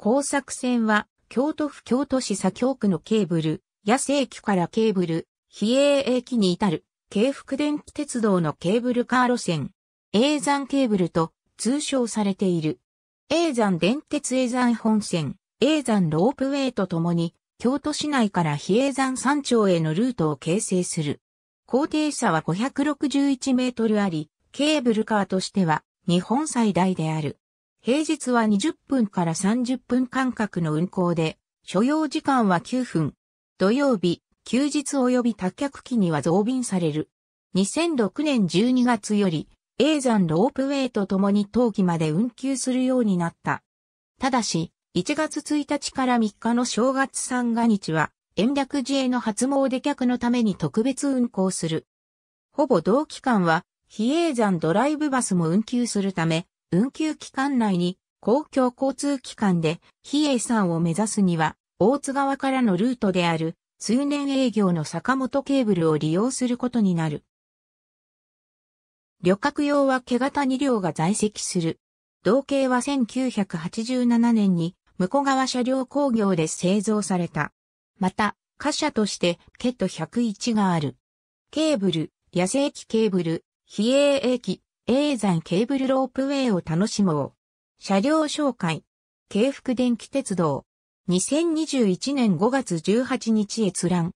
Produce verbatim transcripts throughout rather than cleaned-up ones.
工作線は、京都府京都市左京区の京ブル、八瀬駅から京ブル、比叡駅に至る、京福電気鉄道のケーブルカー路線、叡山ケーブルと通称されている。叡山電鉄叡山本線、叡山ロープウェイとともに、京都市内から比叡山山頂へのルートを形成する。高低差はごひゃくろくじゅういちメートルあり、ケーブルカーとしては日本最大である。平日はにじゅっぷんからさんじゅっぷんかん隔の運行で、所要時間はきゅうふん。土曜日、休日及び多客期には増便される。にせんろくねんじゅうにがつより、叡山ロープウェイとともに冬季まで運休するようになった。ただし、いちがつついたちからみっかの正月三が日は、延暦寺への初詣客のために特別運行する。ほぼ同期間は、比叡山ドライブバスも運休するため、運休期間内に、公共交通機関で、比叡山を目指すには、大津川からのルートである、通年営業の坂本ケーブルを利用することになる。旅客用は毛型にりょうが在籍する。同型はせんきゅうひゃくはちじゅうななねんに武庫川車両工業で製造された。また、貨車としてケットひゃくいちがある。ケーブル、八瀬駅ケーブル、比叡駅、叡山ケーブルロープウェイを楽しもう。車両紹介。京福電気鉄道。にせんにじゅういちねんごがつじゅうはちにち閲覧。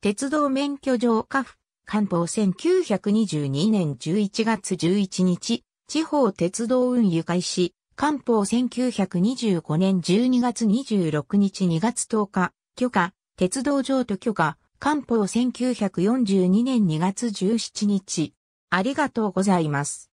鉄道免許上下付、官報せんきゅうひゃくにじゅうにねんじゅういちがつじゅういちにち、地方鉄道運輸開始、官報せんきゅうひゃくにじゅうごねんじゅうにがつにじゅうろくにちにがつとおか、許可、鉄道譲渡許可、官報せんきゅうひゃくよんじゅうにねんにがつじゅうしちにち。ありがとうございます。